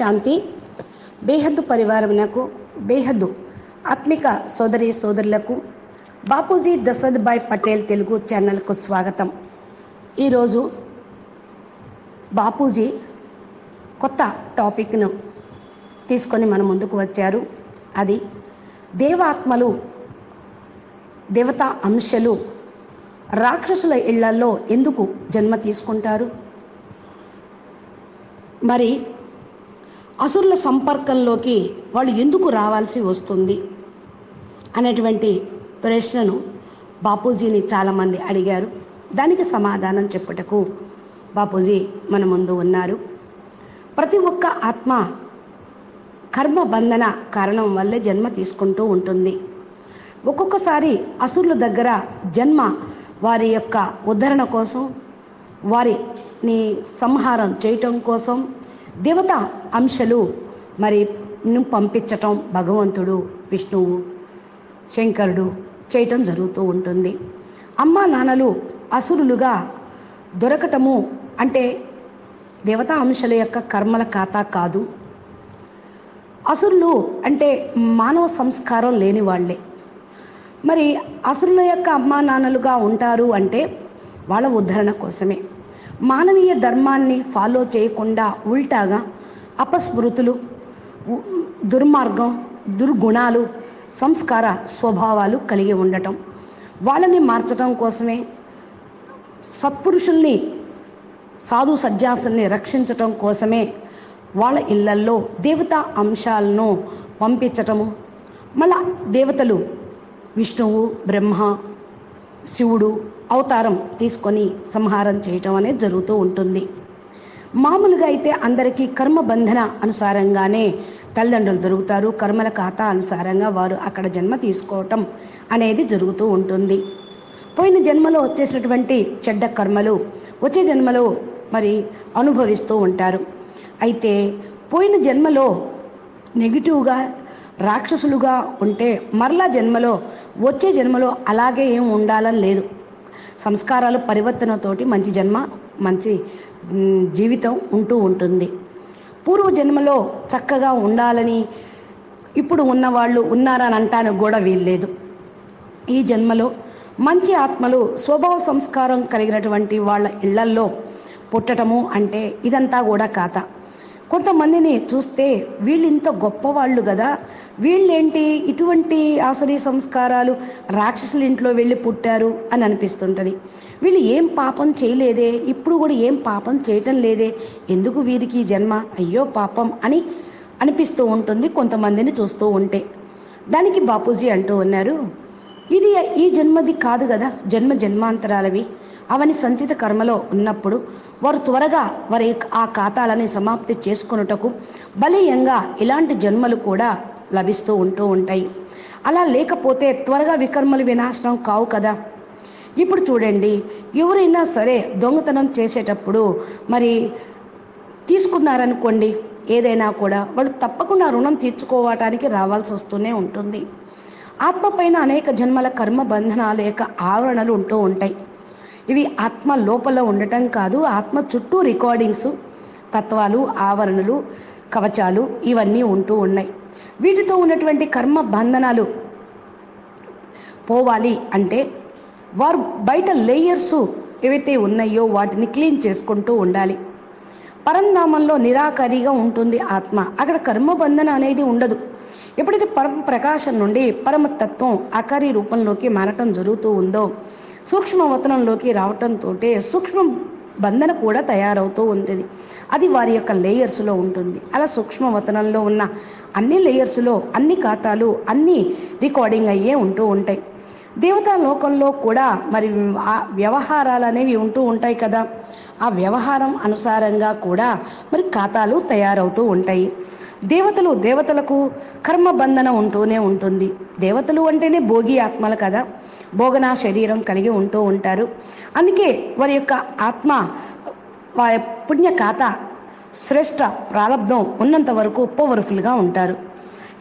శాంతి. బేహద్దు పరివారమునకు, బేహద్దు ఆత్మిక సోదరి సోదరులకు బాపూజీ దశరథ్ భాయ్ పటేల్ తెలుగు ఛానల్కు స్వాగతం. ఈరోజు బాపూజీ కొత్త టాపిక్ను తీసుకొని మన ముందుకు వచ్చారు. అది దేవాత్మలు, దేవతా అంశాలు రాక్షసుల ఇళ్లలో ఎందుకు జన్మ తీసుకుంటారు, మరి అసురుల సంపర్కంలోకి వాళ్ళు ఎందుకు రావాల్సి వస్తుంది అనేటువంటి ప్రశ్నను బాపూజీని చాలామంది అడిగారు. దానికి సమాధానం చెప్పుటకు బాపూజీ మన ముందు ఉన్నారు. ప్రతి ఒక్క ఆత్మ కర్మ బంధన కారణం వల్లే జన్మ తీసుకుంటూ ఉంటుంది. ఒక్కొక్కసారి అసురుల దగ్గర జన్మ వారి యొక్క ఉద్ధరణ కోసం, వారిని సంహారం చేయటం కోసం దేవతా అంశాలు మరి పంపించటం భగవంతుడు విష్ణువు శంకరుడు చేయటం జరుగుతూ ఉంటుంది. అమ్మ నాన్నలు అసురులుగా దొరకటము అంటే దేవతా అంశాల యొక్క కర్మల ఖాతా కాదు. అసురులు అంటే మానవ సంస్కారం లేని వాళ్ళే. మరి అసురుల యొక్క అమ్మా నాన్నలుగా ఉంటారు అంటే వాళ్ళ ఉద్ధరణ కోసమే. మానవీయ ధర్మాన్ని ఫాలో చేయకుండా ఉల్టాగా అపస్మృతులు, దుర్మార్గం, దుర్గుణాలు, సంస్కార స్వభావాలు కలిగి ఉండటం, వాళ్ళని మార్చడం కోసమే, సత్పురుషుల్ని సాధు సన్యాసుల్ని రక్షించటం కోసమే వాళ్ళ ఇళ్లల్లో దేవతా అంశాలను పంపించటము. మళ్ళా దేవతలు విష్ణువు, బ్రహ్మ, శివుడు అవతారం తీసుకొని సంహారం చేయటం అనేది జరుగుతూ ఉంటుంది. మామూలుగా అయితే అందరికీ కర్మబంధన అనుసారంగానే తల్లిదండ్రులు దొరుకుతారు. కర్మల ఖాతా అనుసారంగా వారు అక్కడ జన్మ తీసుకోవటం అనేది జరుగుతూ ఉంటుంది. పోయిన జన్మలో వచ్చేసినటువంటి చెడ్డ కర్మలు వచ్చే జన్మలో మరి అనుభవిస్తూ ఉంటారు. అయితే పోయిన జన్మలో నెగిటివ్గా రాక్షసులుగా ఉంటే మరలా జన్మలో వచ్చే జన్మలో అలాగే ఏం ఉండాలని లేదు. సంస్కారాలు పరివర్తనతోటి మంచి జన్మ, మంచి జీవితం ఉంటూ ఉంటుంది. పూర్వజన్మలో చక్కగా ఉండాలని ఇప్పుడు ఉన్నవాళ్ళు ఉన్నారని అంటానికి కూడా వీల్లేదు. ఈ జన్మలో మంచి ఆత్మలు, స్వభావ సంస్కారం కలిగినటువంటి వాళ్ళ ఇళ్లల్లో పుట్టడము అంటే ఇదంతా కూడా కథ. కొంతమందిని చూస్తే వీళ్ళింత గొప్పవాళ్ళు కదా, వీళ్ళేంటి ఇటువంటి ఆసురీ సంస్కారాలు రాక్షసుల ఇంట్లో వెళ్ళి పుట్టారు అని అనిపిస్తుంటుంది. వీళ్ళు ఏం పాపం చేయలేదే, ఇప్పుడు కూడా ఏం పాపం చేయటం లేదే, ఎందుకు వీరికి జన్మ, అయ్యో పాపం అని అనిపిస్తూ ఉంటుంది కొంతమందిని చూస్తూ ఉంటే. దానికి బాపూజీ అంటూ ఉన్నారు, ఇది ఈ జన్మది కాదు కదా, జన్మ జన్మాంతరాలవి. అవన్నీ సంచిత కర్మలో ఉన్నప్పుడు వారు త్వరగా వారి ఆ ఖాతాలని సమాప్తి చేసుకున్నటకు బలీయంగా ఇలాంటి జన్మలు కూడా లభిస్తూ ఉంటూ ఉంటాయి. అలా లేకపోతే త్వరగా వికర్మలు వినాశనం కావు కదా. ఇప్పుడు చూడండి, ఎవరైనా సరే దొంగతనం చేసేటప్పుడు మరి తీసుకున్నారనుకోండి ఏదైనా కూడా, వాళ్ళు తప్పకుండా రుణం తీర్చుకోవటానికి రావాల్సి వస్తూనే ఉంటుంది. ఆత్మ పైన అనేక జన్మల కర్మ బంధనాల యొక్క ఆవరణలు ఉంటూ ఉంటాయి. ఇవి ఆత్మ లోపల ఉండటం కాదు, ఆత్మ చుట్టూ రికార్డింగ్స్, తత్వాలు, ఆవరణలు, కవచాలు ఇవన్నీ ఉంటూ ఉన్నాయి. వీటితో ఉన్నటువంటి కర్మ బంధనాలు పోవాలి అంటే వారు బయట లేయర్స్ ఏవైతే ఉన్నాయో వాటిని క్లీన్ చేసుకుంటూ ఉండాలి. పరంధామంలో నిరాకారిగా ఉంటుంది ఆత్మ, అక్కడ కర్మబంధన అనేది ఉండదు. ఎప్పుడైతే పరమ ప్రకాశం నుండి పరమతత్వం ఆకారి రూపంలోకి మారటం జరుగుతూ ఉందో, సూక్ష్మవతనంలోకి రావటంతో సూక్ష్మ బంధన కూడా తయారవుతూ ఉంటుంది. అది వారి యొక్క లేయర్స్లో ఉంటుంది. అలా సూక్ష్మవతనంలో ఉన్న అన్ని లేయర్స్లో అన్ని ఖాతాలు, అన్ని రికార్డింగ్ అయ్యే ఉంటూ ఉంటాయి. దేవతా లోకంలో కూడా మరి వ్యవహారాలు అనేవి ఉంటూ ఉంటాయి కదా, ఆ వ్యవహారం అనుసారంగా కూడా మరి ఖాతాలు తయారవుతూ ఉంటాయి. దేవతలకు కర్మబంధన ఉంటూనే ఉంటుంది. దేవతలు అంటేనే భోగి ఆత్మలు కదా, భోగన శరీరం కలిగి ఉంటూ ఉంటారు. అందుకే వారి యొక్క ఆత్మ వారి పుణ్యఖాత శ్రేష్ఠ ప్రారంధం ఉన్నంత వరకు పవర్ఫుల్గా ఉంటారు.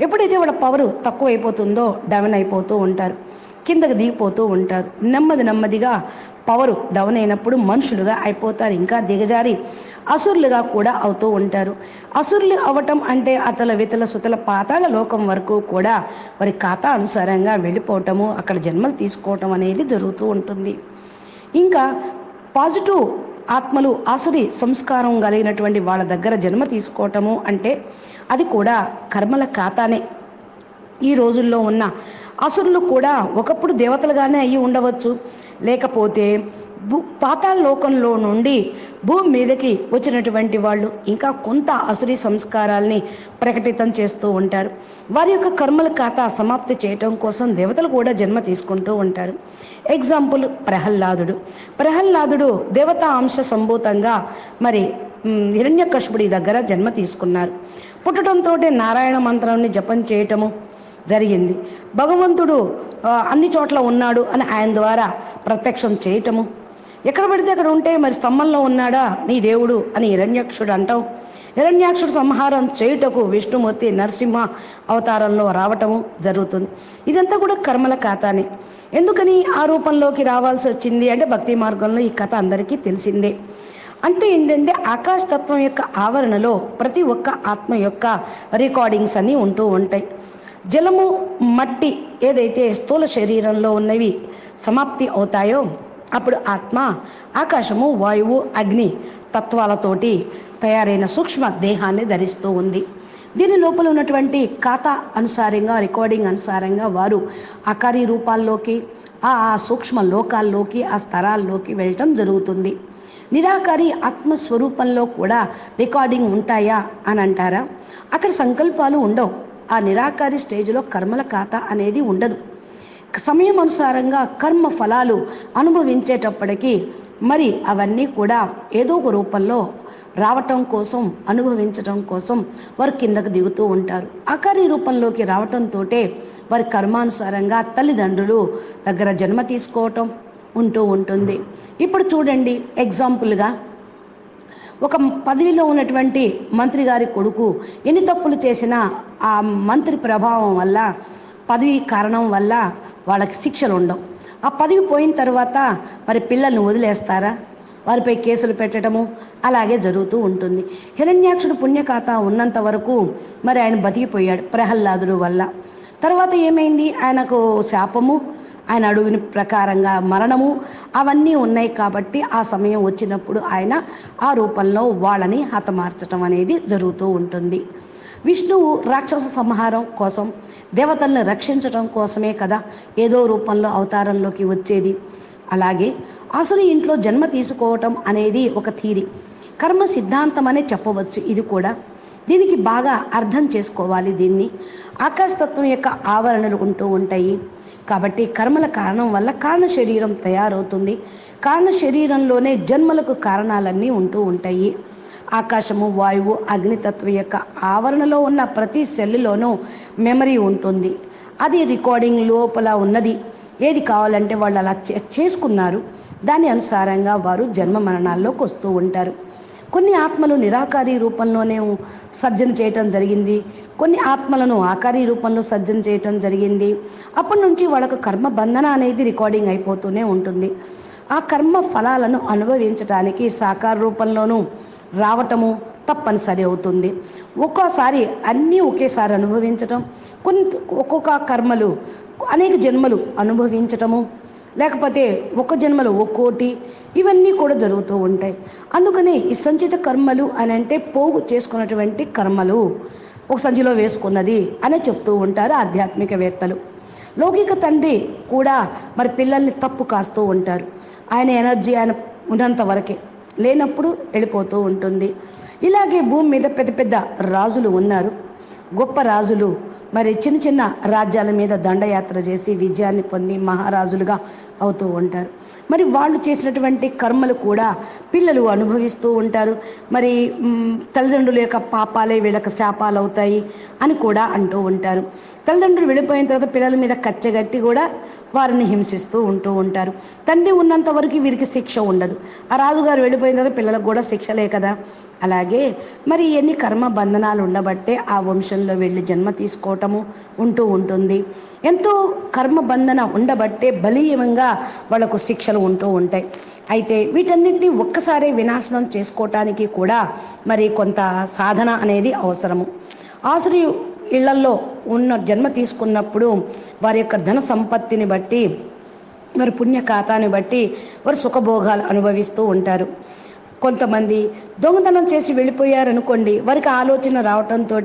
ఎప్పుడైతే వాళ్ళ పవరు తక్కువైపోతుందో డౌన్ అయిపోతూ ఉంటారు, కిందకు దిగిపోతూ ఉంటారు. నెమ్మదిగా పవరు డౌన్ అయినప్పుడు మనుషులుగా అయిపోతారు, ఇంకా దిగజారి అసురులుగా కూడా అవుతూ ఉంటారు. అసురులు అవటం అంటే అతల వితల సుతల పాతాళ లోకం వరకు కూడా వారి ఖాతా అనుసారంగా వెళ్ళిపోవటము, అక్కడ జన్మలు తీసుకోవటం అనేది జరుగుతూ ఉంటుంది. ఇంకా పాజిటివ్ ఆత్మలు ఆసురి సంస్కారం కలిగినటువంటి వాళ్ళ దగ్గర జన్మ తీసుకోవటము అంటే అది కూడా కర్మల ఖాతానే. ఈ రోజుల్లో ఉన్న అసురులు కూడా ఒకప్పుడు దేవతలుగానే అయ్యి ఉండవచ్చు, లేకపోతే పాతాళ లోకంలో నుండి భూమి మీదకి వచ్చినటువంటి వాళ్ళు ఇంకా కొంత అసురి సంస్కారాల్ని ప్రకటితం చేస్తూ ఉంటారు. వారి యొక్క కర్మల ఖాతా సమాప్తి చేయటం కోసం దేవతలు కూడా జన్మ తీసుకుంటూ ఉంటారు. ఎగ్జాంపుల్ ప్రహ్లాదుడు. ప్రహ్లాదుడు దేవతా అంశ సంభూతంగా మరి హిరణ్యకశిపుడి దగ్గర జన్మ తీసుకున్నారు. పుట్టడంతో నారాయణ మంత్రాన్ని జపం చేయటము జరిగింది. భగవంతుడు అన్ని చోట్ల ఉన్నాడు అని ఆయన ద్వారా ప్రత్యక్షం చేయటము, ఎక్కడ పడితే అక్కడ ఉంటే మరి స్తంభంలో ఉన్నాడా నీ దేవుడు అని హిరణ్యాక్షుడు అంటావు. హిరణ్యాక్షుడు సంహారం చేయుటకు విష్ణుమూర్తి నరసింహ అవతారంలో రావటము జరుగుతుంది. ఇదంతా కూడా కర్మల ఖాతానే. ఎందుకని ఆ రూపంలోకి రావాల్సి వచ్చింది అంటే భక్తి మార్గంలో ఈ కథ అందరికీ తెలిసిందే. అంటే ఏంటంటే ఆకాశతత్వం యొక్క ఆవరణలో ప్రతి ఒక్క ఆత్మ యొక్క రికార్డింగ్స్ అన్నీ ఉంటూ ఉంటాయి. జలము మట్టి ఏదైతే స్థూల శరీరంలో ఉన్నవి సమాప్తి అవుతాయో అప్పుడు ఆత్మ ఆకాశము వాయువు అగ్ని తత్వాలతోటి తయారైన సూక్ష్మ దేహాన్ని ధరిస్తూ ఉంది. దీని లోపల ఉన్నటువంటి ఖాతా అనుసారంగా రికార్డింగ్ అనుసారంగా వారు ఆకారి రూపాల్లోకి ఆ సూక్ష్మ లోకాల్లోకి ఆ స్థరాల్లోకి వెళ్ళటం జరుగుతుంది. నిరాకారి ఆత్మస్వరూపంలో కూడా రికార్డింగ్ ఉంటాయా అని అంటారా? అక్కడ సంకల్పాలు ఉండవు. ఆ నిరాకారి స్టేజ్లో కర్మల ఖాతా అనేది ఉండదు. సమయం అనుసారంగా కర్మ ఫలాలు అనుభవించేటప్పటికీ మరి అవన్నీ కూడా ఏదో ఒక రూపంలో రావటం కోసం అనుభవించటం కోసం వారు కిందకు దిగుతూ ఉంటారు. ఆకారి రూపంలోకి రావటంతో వారి కర్మానుసారంగా తల్లిదండ్రులు దగ్గర జన్మ తీసుకోవటం ఉంటూ ఉంటుంది. ఇప్పుడు చూడండి, ఎగ్జాంపుల్గా ఒక పదవిలో ఉన్నటువంటి మంత్రి గారి కొడుకు ఎన్ని తప్పులు చేసినా ఆ మంత్రి ప్రభావం వల్ల పదవి కారణం వల్ల వాళ్ళకి శిక్షలు ఉండవు. ఆ పదవి పోయిన తర్వాత మరి పిల్లల్ని వదిలేస్తారా? వారిపై కేసులు పెట్టడము అలాగే జరుగుతూ ఉంటుంది. హిరణ్యాక్షుడు పుణ్యఖాత ఉన్నంత వరకు మరి ఆయన బతికిపోయాడు ప్రహ్లాదుడు వల్ల. తర్వాత ఏమైంది? ఆయనకు శాపము, ఆయన అడుగుని ప్రకారంగా మరణము అవన్నీ ఉన్నాయి. కాబట్టి ఆ సమయం వచ్చినప్పుడు ఆయన ఆ రూపంలో వాళ్ళని హతమార్చడం అనేది జరుగుతూ ఉంటుంది. విష్ణువు రాక్షస సంహారం కోసం దేవతల్ని రక్షించడం కోసమే కదా ఏదో రూపంలో అవతారంలోకి వచ్చేది. అలాగే అసురు ఇంట్లో జన్మ తీసుకోవటం అనేది ఒక థీరీ, కర్మ సిద్ధాంతం అనే చెప్పవచ్చు. ఇది కూడా దీనికి బాగా అర్థం చేసుకోవాలి. దీన్ని ఆకాశతత్వం యొక్క ఆవరణలు ఉంటూ ఉంటాయి. కాబట్టి కర్మల కారణం వల్ల కారణ శరీరం తయారవుతుంది. కారణ శరీరంలోనే జన్మలకు కారణాలన్నీ ఉంటూ ఉంటాయి. ఆకాశము వాయువు అగ్నితత్వం యొక్క ఆవరణలో ఉన్న ప్రతి సెల్లులోనూ మెమరీ ఉంటుంది. అది రికార్డింగ్ లోపల ఉన్నది. ఏది కావాలంటే వాళ్ళు అలా చేసుకున్నారు, దాని అనుసారంగా వారు జన్మ మరణాల్లోకి వస్తూ ఉంటారు. కొన్ని ఆత్మలు నిరాకారీ రూపంలోనే సర్జన చేయటం జరిగింది, కొన్ని ఆత్మలను ఆకారీ రూపంలో సర్జన చేయటం జరిగింది. అప్పటి నుంచి వాళ్ళకు కర్మ బంధన అనేది రికార్డింగ్ అయిపోతూనే ఉంటుంది. ఆ కర్మ ఫలాలను అనుభవించడానికి సాకార రూపంలోనూ రావటము తప్పనిసరి అవుతుంది. ఒక్కోసారి అన్నీ ఒకేసారి అనుభవించటం, కొన్ని ఒక్కొక్క కర్మలు అనేక జన్మలు అనుభవించటము, లేకపోతే ఒక జన్మలో ఒక్కోటి, ఇవన్నీ కూడా జరుగుతూ ఉంటాయి. అందుకని ఈ సంచిత కర్మలు అని అంటే పోగు చేసుకున్నటువంటి కర్మలు ఒక సంచిలో వేసుకున్నది అనే చెప్తూ ఉంటారు ఆధ్యాత్మికవేత్తలు. లౌకిక తండ్రి కూడా మరి పిల్లల్ని తప్పు కాస్తూ ఉంటారు. ఆయన ఎనర్జీ ఆయన ఉన్నంత వరకే, లేనప్పుడు వెళ్ళిపోతూ ఉంటుంది. ఇలాగే భూమి మీద పెద్ద పెద్ద రాజులు ఉన్నారు, గొప్ప రాజులు మరి చిన్న చిన్న రాజ్యాల మీద దండయాత్ర చేసి విజయాన్ని పొంది మహారాజులుగా అవుతూ ఉంటారు. మరి వాళ్ళు చేసినటువంటి కర్మలు కూడా పిల్లలు అనుభవిస్తూ ఉంటారు. మరి తల్లిదండ్రుల యొక్క పాపాలే వీళ్ళకి శాపాలు అవుతాయి అని కూడా అంటూ ఉంటారు. తల్లిదండ్రులు వెళ్ళిపోయిన తర్వాత పిల్లల మీద కచ్చగట్టి కూడా వారిని హింసిస్తూ ఉంటూ ఉంటారు. తండ్రి ఉన్నంత వరకు వీరికి శిక్ష ఉండదు, ఆ రాజుగారు వెళ్ళిపోయిన తర్వాత పిల్లలకు కూడా శిక్షలే కదా. అలాగే మరి ఎన్ని కర్మ బంధనాలు ఉండబట్టే ఆ వంశంలో వెళ్ళి జన్మ తీసుకోవటము ఉంటూ ఉంటుంది. ఎంతో కర్మ బంధన ఉండబట్టే బలీయంగా వాళ్ళకు శిక్షలు ఉంటూ ఉంటాయి. అయితే వీటన్నిటిని ఒక్కసారి వినాశనం చేసుకోవటానికి కూడా మరి కొంత సాధన అనేది అవసరము. ఆసురీయ ఇళ్లల్లో ఉన్న జన్మ తీసుకున్నప్పుడు వారి యొక్క ధన సంపత్తిని బట్టి, వారి పుణ్యఖాతాన్ని బట్టి వారు సుఖభోగాలు అనుభవిస్తూ ఉంటారు. కొంతమంది దొంగతనం చేసి వెళ్ళిపోయారనుకోండి, వారికి ఆలోచన రావటంతో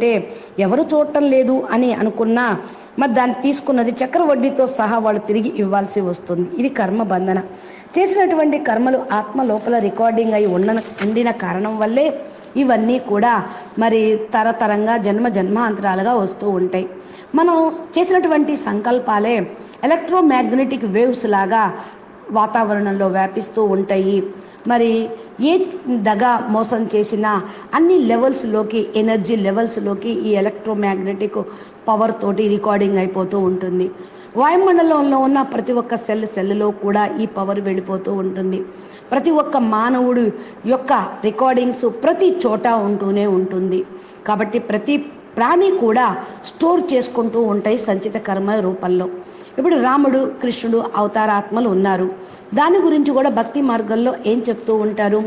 ఎవరు చూడటం లేదు అని అనుకున్నా మరి దాన్ని తీసుకున్నది చక్ర వడ్డీతో సహా వాళ్ళు తిరిగి ఇవ్వాల్సి వస్తుంది. ఇది కర్మ బంధన. చేసినటువంటి కర్మలు ఆత్మ లోపల రికార్డింగ్ అయి ఉండిన కారణం వల్లే ఇవన్నీ కూడా మరి తరతరంగా జన్మ జన్మాంతరాలుగా వస్తూ ఉంటాయి. మనం చేసినటువంటి సంకల్పాలే ఎలక్ట్రోమాగ్నెటిక్ వేవ్స్ లాగా వాతావరణంలో వ్యాపిస్తూ ఉంటాయి. మరి ఏ దగా మోసం చేసినా అన్ని లెవెల్స్లోకి, ఎనర్జీ లెవెల్స్లోకి ఈ ఎలక్ట్రోమాగ్నెటిక్ పవర్ తోటి రికార్డింగ్ అయిపోతూ ఉంటుంది. వాయుమండలంలో ఉన్న ప్రతి ఒక్క సెల్లో కూడా ఈ పవర్ వెళ్ళిపోతూ ఉంటుంది. ప్రతి ఒక్క మానవుడు యొక్క రికార్డింగ్స్ ప్రతి చోట ఉంటూనే ఉంటుంది. కాబట్టి ప్రతి ప్రాణి కూడా స్టోర్ చేసుకుంటూ ఉంటాయి సంచిత కర్మ రూపంలో. ఇప్పుడు రాముడు, కృష్ణుడు అవతారాత్మలు ఉన్నారు. దాని గురించి కూడా భక్తి మార్గంలో ఏం చెప్తూ ఉంటారు?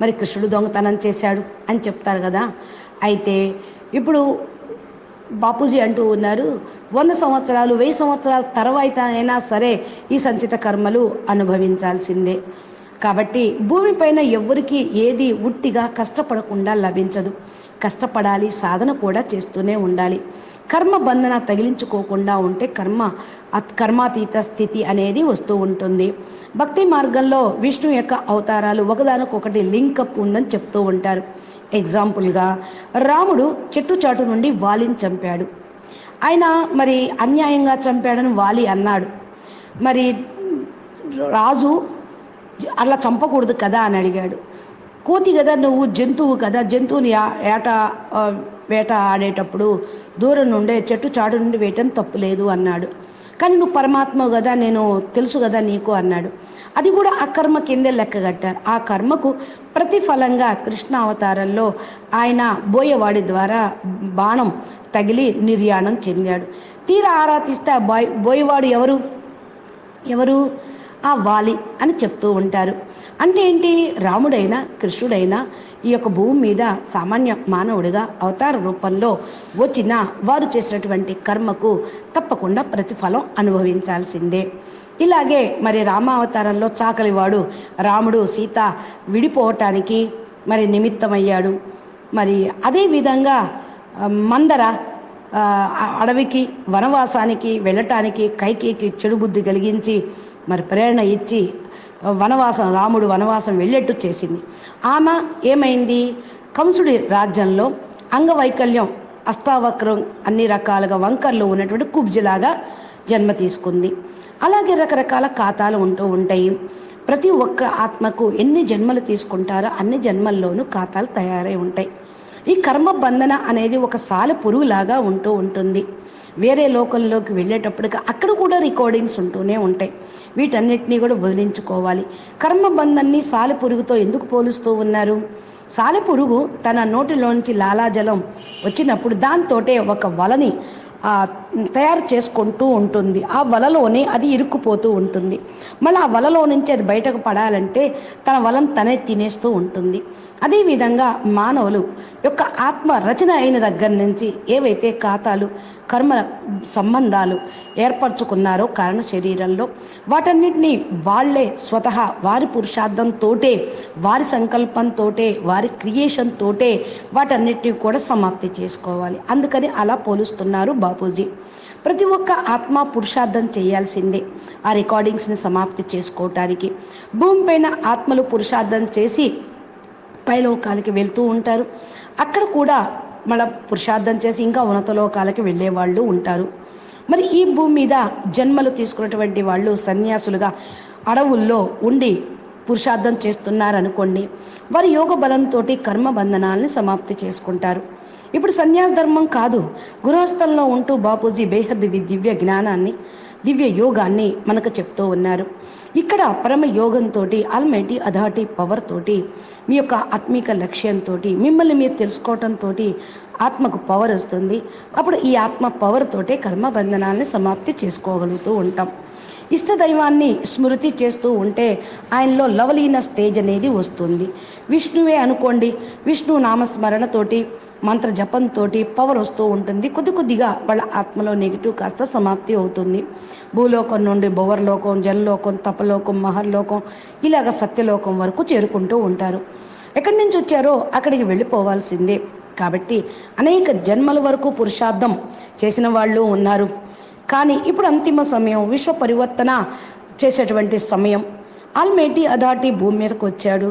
మరి కృష్ణుడు దొంగతనం చేశాడు అని చెప్తారు కదా. అయితే ఇప్పుడు బాపూజీ అంటూ ఉన్నారు 100 సంవత్సరాలు 1000 సంవత్సరాల తర్వాత అయినా సరే ఈ సంచిత కర్మలు అనుభవించాల్సిందే. కాబట్టి భూమిపైన ఎవరికి ఏది ఉట్టిగా కష్టపడకుండా లభించదు. కష్టపడాలి, సాధన కూడా చేస్తూనే ఉండాలి. కర్మ బంధన తగిలించుకోకుండా ఉంటే కర్మాతీత స్థితి అనేది వస్తూ ఉంటుంది. భక్తి మార్గంలో విష్ణు యొక్క అవతారాలు ఒకదానికొకటి లింకప్ ఉందని చెప్తూ ఉంటారు. ఎగ్జాంపుల్గా రాముడు చెట్టు చాటు నుండి వాలిని చంపాడు. ఆయన మరి అన్యాయంగా చంపాడని వాలి అన్నాడు. మరి రాజు అలా చంపకూడదు కదా అని అడిగాడు. కోతి కదా, నువ్వు జంతువు కదా, జంతువుని వేట ఆడేటప్పుడు దూరం నుండే చెట్టు చాటు నుండి వేయటం తప్పులేదు అన్నాడు. కానీ నువ్వు పరమాత్మ కదా, నేను తెలుసు కదా నీకు అన్నాడు. అది కూడా ఆ కర్మ కిందే లెక్క కట్టారు. ఆ కర్మకు ప్రతిఫలంగా కృష్ణ అవతారంలో ఆయన బోయవాడి ద్వారా బాణం తగిలి నిర్యాణం చెందాడు. తీరా ఆరా తీస్తే ఆ బోయవాడు ఎవరు ఆ వాలి అని చెప్తూ ఉంటారు. అంటే ఏంటి, రాముడైనా కృష్ణుడైనా ఈ యొక్క భూమి మీద సామాన్య మానవుడిగా అవతార రూపంలో వచ్చిన వారు చేసినటువంటి కర్మకు తప్పకుండా ప్రతిఫలం అనుభవించాల్సిందే. ఇలాగే మరి రామావతారంలో చాకలివాడు రాముడు సీత విడిపోవటానికి మరి నిమిత్తమయ్యాడు. మరి అదేవిధంగా మందర అడవికి వనవాసానికి వెళ్ళటానికి కైకేయికి చెడుబుద్ధి కలిగించి మరి ప్రేరణ ఇచ్చి వనవాసం, రాముడు వనవాసం వెళ్ళేట్టు చేసింది. ఆమె ఏమైంది, కంసుడి రాజ్యంలో అంగవైకల్యం, అష్టావక్రం, అన్ని రకాలుగా వంకర్లు ఉన్నటువంటి కుబ్జిలాగా జన్మ తీసుకుంది. అలాగే రకరకాల ఖాతాలు ఉంటూ ఉంటాయి. ప్రతి ఒక్క ఆత్మకు ఎన్ని జన్మలు తీసుకుంటారో అన్ని జన్మల్లోనూ ఖాతాలు తయారై ఉంటాయి. ఈ కర్మ బంధన అనేది ఒక సాల పురుగులాగా ఉంటూ ఉంటుంది. వేరే లోకంలోకి వెళ్ళేటప్పటికి అక్కడ కూడా రికార్డింగ్స్ ఉంటూనే ఉంటాయి. వీటన్నిటినీ కూడా వదిలించుకోవాలి. కర్మబంధాన్ని సాలెపురుగుతో ఎందుకు పోలుస్తూ ఉన్నారు? సాలెపురుగు తన నోటిలోంచి లాలాజలం వచ్చినప్పుడు దాంతో ఒక వలని తయారు చేసుకుంటూ ఉంటుంది. ఆ వలలోనే అది ఇరుక్కుపోతూ ఉంటుంది. మళ్ళీ ఆ వలలో నుంచి అది బయటకు పడాలంటే తన వలను తనే తినేస్తూ ఉంటుంది. అదేవిధంగా మానవులు యొక్క ఆత్మ రచన అయిన దగ్గర నుంచి ఏవైతే ఖాతాలు, కర్మ సంబంధాలు ఏర్పరచుకున్నారో కారణ శరీరంలో వాటన్నిటినీ వాళ్లే స్వతహా వారి పురుషార్థంతో, వారి సంకల్పంతో, వారి క్రియేషన్తో వాటన్నిటినీ కూడా సమాప్తి చేసుకోవాలి. అందుకని అలా పోలుస్తున్నారు బాపూజీ. ప్రతి ఒక్క ఆత్మ పురుషార్థం చేయాల్సిందే ఆ రికార్డింగ్స్ని సమాప్తి చేసుకోవటానికి. భూమిపైన ఆత్మలు పురుషార్థం చేసి పైలోకాలకి వెళ్తూ ఉంటారు. అక్కడ కూడా మళ్ళీ పురుషార్థం చేసి ఇంకా ఉన్నత లోకాలకి వెళ్ళే వాళ్ళు ఉంటారు. మరి ఈ భూమి మీద జన్మలు తీసుకున్నటువంటి వాళ్ళు సన్యాసులుగా అడవుల్లో ఉండి పురుషార్థం చేస్తున్నారనుకోండి, వారి యోగ బలంతో కర్మ బంధనాలని సమాప్తి చేసుకుంటారు. ఇప్పుడు సన్యాస ధర్మం కాదు, గృహస్థంలో ఉంటూ బాపూజీ బేహద్ దివ్య జ్ఞానాన్ని, దివ్య యోగాన్ని మనకు చెప్తూ ఉన్నారు. ఇక్కడ పరమ యోగంతో, ఆల్మైటీ అథారిటీ పవర్ తోటి, మీ యొక్క ఆత్మీక లక్ష్యంతో, మిమ్మల్ని మీరు తెలుసుకోవటంతో ఆత్మకు పవర్ వస్తుంది. అప్పుడు ఈ ఆత్మ పవర్ తోటే కర్మ బంధనాలను సమాప్తి చేసుకోగలుగుతూ ఉంటాం. ఇష్టదైవాన్ని స్మృతి చేస్తూ ఉంటే ఆయనలో లవలీన స్టేజ్ అనేది వస్తుంది. విష్ణువే అనుకోండి, విష్ణు నామస్మరణతోటి మంత్ర జపంతోటి పవర్ వస్తూ ఉంటుంది. కొద్ది కొద్దిగా వాళ్ళ ఆత్మలో నెగిటివ్ కాస్త సమాప్తి అవుతుంది. భూలోకం నుండి భువర్లోకం, జలలోకం, తపలోకం, మహర్లోకం, ఇలాగ సత్యలోకం వరకు చేరుకుంటూ ఉంటారు. ఎక్కడి నుంచి వచ్చారో అక్కడికి వెళ్ళిపోవాల్సిందే. కాబట్టి అనేక జన్మల వరకు పురుషార్థం చేసిన వాళ్ళు ఉన్నారు. కానీ ఇప్పుడు అంతిమ సమయం, విశ్వ పరివర్తన చేసేటువంటి సమయం. ఆల్మైటీ అథారిటీ భూమి మీదకు వచ్చాడు.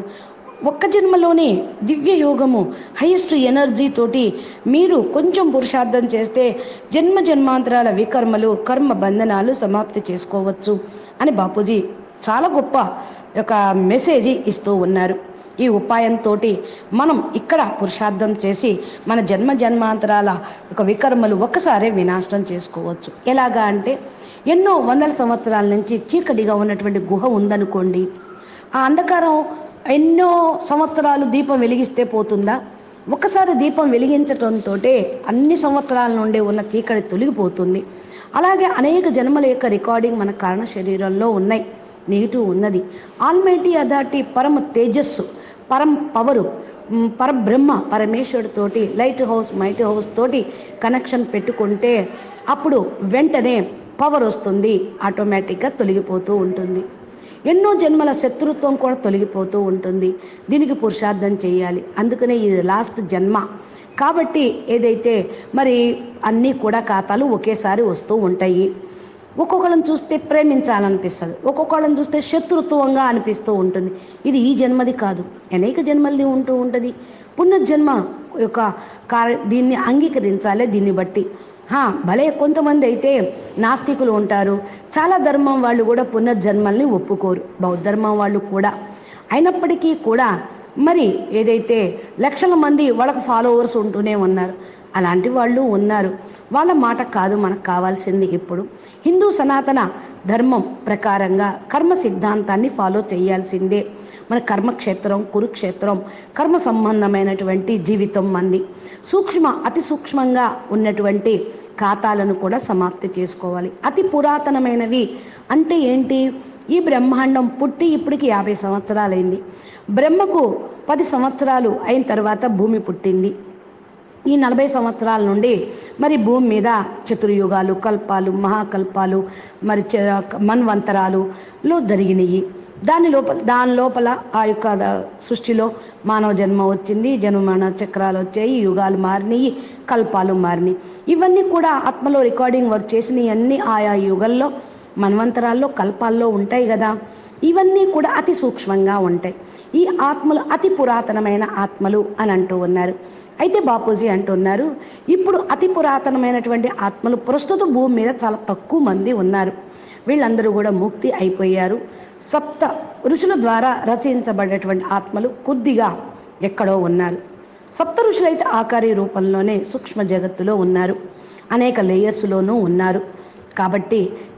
ఒక్క జన్మలోనే దివ్య యోగము హైయెస్ట్ ఎనర్జీ తోటి మీరు కొంచెం పురుషార్థం చేస్తే జన్మ జన్మాంతరాల వికర్మలు, కర్మ బంధనాలు సమాప్తి చేసుకోవచ్చు అని బాపూజీ చాలా గొప్ప ఒక మెసేజ్ ఇస్తూ ఉన్నారు. ఈ ఉపాయంతో మనం ఇక్కడ పురుషార్థం చేసి మన జన్మ జన్మాంతరాల ఒక వికర్మలు ఒక్కసారే వినాశనం చేసుకోవచ్చు. ఎలాగా అంటే, ఎన్నో వందల సంవత్సరాల నుంచి చీకటిగా ఉన్నటువంటి గుహ ఉందనుకోండి, ఆ అంధకారం ఎన్నో సంవత్సరాలు దీపం వెలిగిస్తే పోతుందా? ఒక్కసారి దీపం వెలిగించడంతో అన్ని సంవత్సరాల నుండి ఉన్న చీకటి తొలగిపోతుంది. అలాగే అనేక జన్మల యొక్క రికార్డింగ్ మన కారణ శరీరంలో ఉన్నాయి, నెగిటివ్ ఉన్నది. ఆల్మైటీ అథారిటీ పరమ తేజస్సు, పరం పవరు, పరబ్రహ్మ పరమేశ్వరు తోటి లైట్ హౌస్, మైట్ హౌస్ తోటి కనెక్షన్ పెట్టుకుంటే అప్పుడు వెంటనే పవర్ వస్తుంది, ఆటోమేటిక్గా తొలగిపోతూ ఉంటుంది. ఎన్నో జన్మల శత్రుత్వం కూడా తొలగిపోతూ ఉంటుంది. దీనికి పురుషార్థం చేయాలి. అందుకనే ఇది లాస్ట్ జన్మ కాబట్టి ఏదైతే మరి అన్నీ కూడా ఖాతాలు ఒకేసారి వస్తూ ఉంటాయి. ఒక్కొక్కళ్ళని చూస్తే ప్రేమించాలనిపిస్తుంది, ఒక్కొక్కళ్ళని చూస్తే శత్రుత్వంగా అనిపిస్తూ ఉంటుంది. ఇది ఈ జన్మది కాదు, అనేక జన్మల్ని ఉంటూ ఉంటుంది. పునర్జన్మ యొక్క దీన్ని అంగీకరించాలి. దీన్ని బట్టి భలే కొంతమంది అయితే నాస్తికులు ఉంటారు, చాలా ధర్మం వాళ్ళు కూడా పునర్జన్మల్ని ఒప్పుకోరు, బౌద్ధ ధర్మం వాళ్ళు కూడా. అయినప్పటికీ కూడా మరి ఏదైతే లక్షల మంది వాళ్ళకు ఫాలోవర్స్ ఉంటూనే ఉన్నారు, అలాంటి వాళ్ళు ఉన్నారు. వాళ్ళ మాట కాదు మనకు కావాల్సింది. ఇప్పుడు హిందూ సనాతన ధర్మం ప్రకారంగా కర్మ సిద్ధాంతాన్ని ఫాలో చేయాల్సిందే. మన కర్మక్షేత్రం, కురుక్షేత్రం, కర్మ సంబంధమైనటువంటి జీవితం మంది. సూక్ష్మ అతి సూక్ష్మంగా ఉన్నటువంటి ఖాతాలను కూడా సమాప్తి చేసుకోవాలి. అతి పురాతనమైనవి అంటే ఏంటి? ఈ బ్రహ్మాండం పుట్టి ఇప్పటికి 50 సంవత్సరాలైంది. బ్రహ్మకు 10 సంవత్సరాలు అయిన తర్వాత భూమి పుట్టింది. ఈ 40 సంవత్సరాల నుండి మరి భూమి మీద చతుర్యుగాలు, కల్పాలు, మహాకల్పాలు, మరి మన్వంతరాలులో జరిగినాయి. దాని లోపల ఆ యొక్క సృష్టిలో మానవ జన్మ వచ్చింది, జన్మమరణ చక్రాలు వచ్చాయి, యుగాలు మారినాయి, కల్పాలు మారినాయి. ఇవన్నీ కూడా ఆత్మలో రికార్డింగ్ వర్క్ చేసినవి అన్నీ ఆయా యుగల్లో, మన్వంతరాల్లో, కల్పాల్లో ఉంటాయి కదా. ఇవన్నీ కూడా అతి సూక్ష్మంగా ఉంటాయి. ఈ ఆత్మలు అతి పురాతనమైన ఆత్మలు అని అంటూ ఉన్నారు. అయితే బాపూజీ అంటున్నారు, ఇప్పుడు అతి పురాతనమైనటువంటి ఆత్మలు ప్రస్తుత భూమి మీద చాలా తక్కువ మంది ఉన్నారు. వీళ్ళందరూ కూడా ముక్తి అయిపోయారు. సప్త ఋషుల ద్వారా రచయించబడేటువంటి ఆత్మలు కొద్దిగా ఎక్కడో ఉన్నారు. సప్త ఋషులైతే ఆకారి రూపంలోనే సూక్ష్మ జగత్తులో ఉన్నారు, అనేక లేయర్స్లోనూ ఉన్నారు. కాబట్టి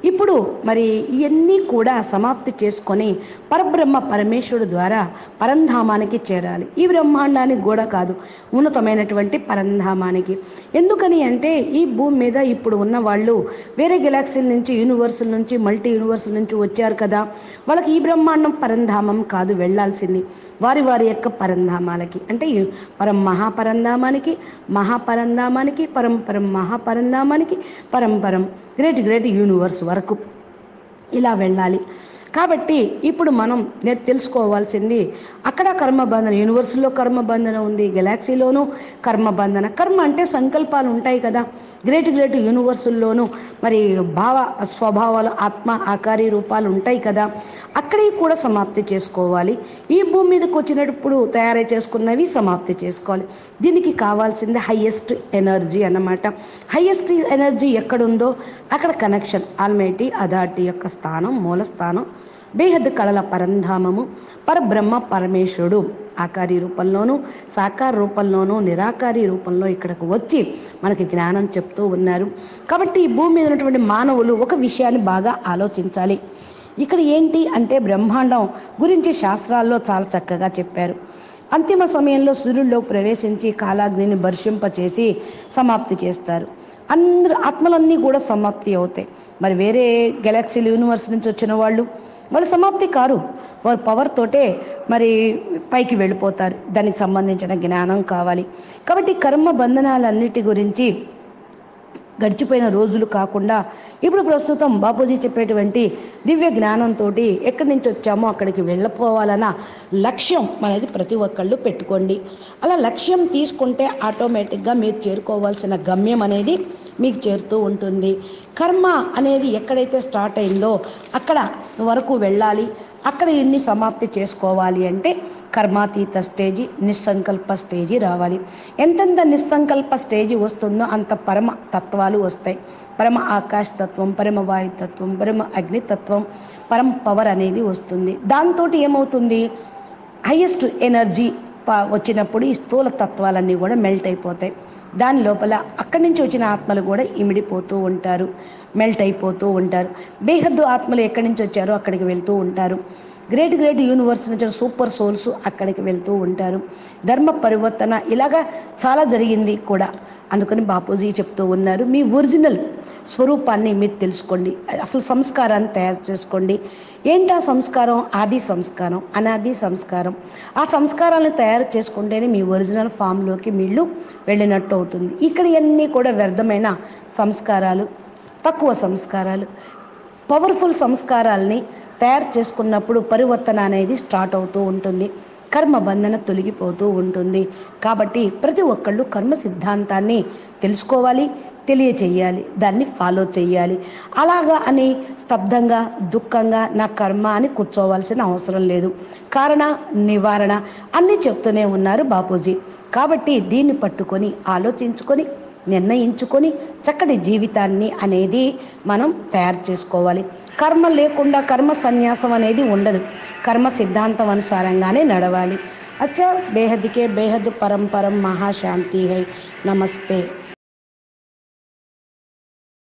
ఇప్పుడు మరి ఇవన్నీ కూడా సమాప్తి చేసుకొని పరబ్రహ్మ పరమేశ్వరుడు ద్వారా పరంధామానికి చేరాలి. ఈ బ్రహ్మాండానికి కూడా కాదు, ఉన్నతమైనటువంటి పరంధామానికి. ఎందుకని అంటే ఈ భూమి మీద ఇప్పుడు ఉన్న వాళ్ళు వేరే గెలాక్సీల నుంచి, యూనివర్సుల నుంచి, మల్టీ యూనివర్సుల నుంచి వచ్చారు కదా. వాళ్ళకి ఈ బ్రహ్మాండం పరంధామం కాదు వెళ్ళాల్సింది, వారి వారి యొక్క పరంధామాలకి. అంటే పరం మహాపరంధామానికి, మహాపరంధామానికి, పరంపరం మహాపరంధామానికి, పరంపరం గ్రేట్ గ్రేట్ యూనివర్స్ వరకు ఇలా వెళ్ళాలి. కాబట్టి ఇప్పుడు మనం తెలుసుకోవాల్సింది, అక్కడ కర్మబంధన, యూనివర్స్లో కర్మబంధన ఉంది, గెలాక్సీలోనూ కర్మబంధన. కర్మ అంటే సంకల్పాలు ఉంటాయి కదా. గ్రేట్ గ్రేట్ యూనివర్సుల్లోనూ మరి భావ స్వభావాలు, ఆత్మ ఆకారీ రూపాలు ఉంటాయి కదా. అక్కడే కూడా సమాప్తి చేసుకోవాలి. ఈ భూమి మీదకి వచ్చినప్పుడు తయారు చేసుకున్నవి సమాప్తి చేసుకోవాలి. దీనికి కావాల్సింది హైయెస్ట్ ఎనర్జీ అన్నమాట. హైయెస్ట్ ఎనర్జీ ఎక్కడుందో అక్కడ కనెక్షన్, ఆల్మైటీ అథారిటీ యొక్క స్థానం, మూల స్థానం, బేహద్ కళల పరంధామము, పరబ్రహ్మ పరమేశ్వరుడు ఆకారీ రూపంలోనూ, సాకార రూపంలోనూ, నిరాకారీ రూపంలో ఇక్కడకు వచ్చి మనకి జ్ఞానం చెప్తూ ఉన్నారు. కాబట్టి ఈ భూమి మీద ఉన్నటువంటి మానవులు ఒక విషయాన్ని బాగా ఆలోచించాలి. ఇక్కడ ఏంటి అంటే బ్రహ్మాండం గురించి శాస్త్రాల్లో చాలా చక్కగా చెప్పారు. అంతిమ సమయంలో సూర్యుల్లో ప్రవేశించి కాలాగ్నిని భర్షింపచేసి సమాప్తి చేస్తారు. అందరూ ఆత్మలన్నీ కూడా సమాప్తి అవుతాయి. మరి వేరే గెలాక్సీలు యూనివర్స్ నుంచి వచ్చిన వాళ్ళు వాళ్ళు సమాప్తి కారు, వారు పవర్ తోటే మరి పైకి వెళ్ళిపోతారు. దానికి సంబంధించిన జ్ఞానం కావాలి. కాబట్టి కర్మ బంధనాలన్నిటి గురించి గడిచిపోయిన రోజులు కాకుండా ఇప్పుడు ప్రస్తుతం బాపూజీ చెప్పేటువంటి దివ్య జ్ఞానంతో ఎక్కడి నుంచి వచ్చామో అక్కడికి వెళ్ళిపోవాలన్న లక్ష్యం అనేది ప్రతి ఒక్కళ్ళు పెట్టుకోండి. అలా లక్ష్యం తీసుకుంటే ఆటోమేటిక్గా మీరు చేరుకోవాల్సిన గమ్యం అనేది మీకు చేరుతూ ఉంటుంది. కర్మ అనేది ఎక్కడైతే స్టార్ట్ అయిందో అక్కడ వరకు వెళ్ళాలి, అక్కడ ఇన్ని సమాప్తి చేసుకోవాలి అంటే కర్మాతీత స్టేజి, నిస్సంకల్ప స్టేజి రావాలి. ఎంతెంత నిస్సంకల్ప స్టేజి వస్తుందో అంత పరమ తత్వాలు వస్తాయి. పరమ ఆకాశ తత్వం, పరమ వాయుతత్వం, పరమ అగ్నితత్వం, పరమ పవర్ అనేది వస్తుంది. దాంతో ఏమవుతుంది, హైయెస్ట్ ఎనర్జీ వచ్చినప్పుడు ఈ స్థూల తత్వాలన్నీ కూడా మెల్ట్ అయిపోతాయి. దాని లోపల అక్కడి నుంచి వచ్చిన ఆత్మలు కూడా ఇమిడిపోతూ ఉంటారు, మెల్ట్ అయిపోతూ ఉంటారు. బేహద్దు ఆత్మలు ఎక్కడి నుంచి వచ్చారో అక్కడికి వెళ్తూ ఉంటారు. గ్రేట్ గ్రేట్ యూనివర్స్ నుంచి సూపర్ సోల్స్ అక్కడికి వెళ్తూ ఉంటారు. ధర్మ పరివర్తన ఇలాగా చాలా జరిగింది కూడా. అందుకని బాపూజీ చెప్తూ ఉన్నారు, మీ ఒరిజినల్ స్వరూపాన్ని మీరు తెలుసుకోండి, అసలు సంస్కారాన్ని తయారు చేసుకోండి. ఏంటి ఆ సంస్కారం? ఆది సంస్కారం, అనాది సంస్కారం. ఆ సంస్కారాలను తయారు చేసుకుంటేనే మీ ఒరిజినల్ ఫామ్లోకి వీళ్ళు వెళ్ళినట్టు అవుతుంది. ఇక్కడ ఇవన్నీ కూడా వ్యర్థమైన సంస్కారాలు, తక్కువ సంస్కారాలు. పవర్ఫుల్ సంస్కారాలని తయారు చేసుకున్నప్పుడు పరివర్తన అనేది స్టార్ట్ అవుతూ ఉంటుంది, కర్మబంధన తొలగిపోతూ ఉంటుంది. కాబట్టి ప్రతి ఒక్కళ్ళు కర్మ సిద్ధాంతాన్ని తెలుసుకోవాలి, తెలియచేయాలి, దాన్ని ఫాలో చేయాలి. అలాగా అని స్తబ్దంగా దుఃఖంగా నా కర్మ అని కూర్చోవాల్సిన అవసరం లేదు. కారణ నివారణ అన్నీ చెప్తూనే ఉన్నారు బాపూజీ. కాబట్టి దీన్ని పట్టుకొని ఆలోచించుకొని నిర్ణయించుకొని చక్కటి జీవితాన్ని అనేది మనం తయారు చేసుకోవాలి. కర్మ లేకుండా కర్మ సన్యాసం అనేది ఉండదు, కర్మ సిద్ధాంతం అనుసారంగానే నడవాలి. అచ్చా, బేహద్కే బేహద్ పరంపరం మహాశాంతి హై, నమస్తే.